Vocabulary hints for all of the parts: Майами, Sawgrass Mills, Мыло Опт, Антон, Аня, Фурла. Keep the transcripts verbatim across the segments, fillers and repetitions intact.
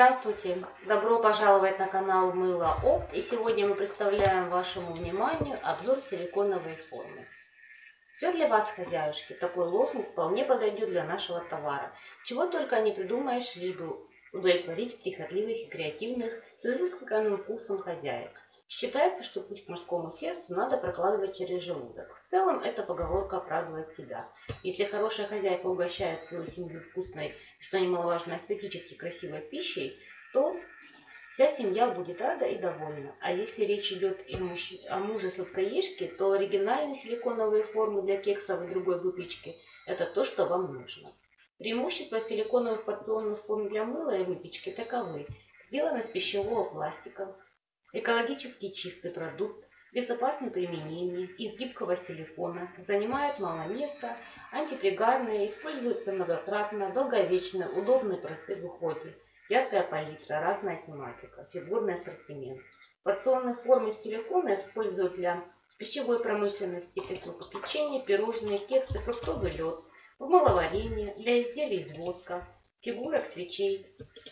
Здравствуйте! Добро пожаловать на канал Мыло Опт, и сегодня мы представляем вашему вниманию обзор силиконовой формы. Все для вас, хозяюшки, такой лозунг вполне подойдет для нашего товара. Чего только не придумаешь, лишь бы удовлетворить прихотливых и креативных с изысканным вкусом хозяек. Считается, что путь к мужскому сердцу надо прокладывать через желудок. В целом, эта поговорка оправдывает себя. Если хорошая хозяйка угощает свою семью вкусной, что немаловажно, эстетически красивой пищей, то вся семья будет рада и довольна. А если речь идет и муж... о муже-сладкоежке, то оригинальные силиконовые формы для кексов и другой выпечки – это то, что вам нужно. Преимущества силиконовых порционных форм для мыла и выпечки таковы. Сделаны из пищевого пластика. Экологически чистый продукт, безопасный применение, из гибкого силикона, занимает мало места, антипригарные, используются многократно, долговечно, удобны и просты в уходе, яркая палитра, разная тематика, фигурный ассортимент. Порционные формы силикона используют для пищевой промышленности, печенья, печенье, пирожные, кексы, фруктовый лед, в маловарении, для изделий из воска, фигурок, свечей,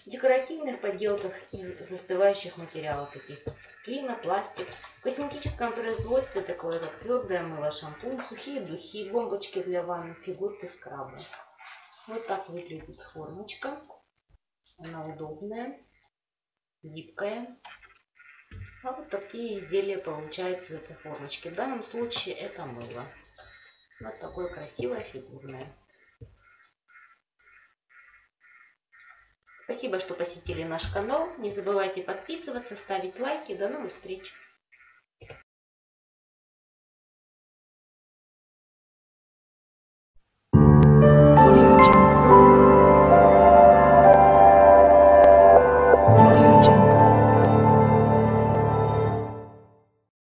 декоративных поделках из застывающих материалов, таких как глина, пластик, в косметическом производстве, такое как твердое мыло, шампунь, сухие духи, бомбочки для ванны, фигурки скраба. Вот так выглядит формочка. Она удобная, гибкая. А вот такие изделия получаются в этой формочке. В данном случае это мыло. Вот такое красивое фигурное. Спасибо, что посетили наш канал. Не забывайте подписываться, ставить лайки. До новых встреч!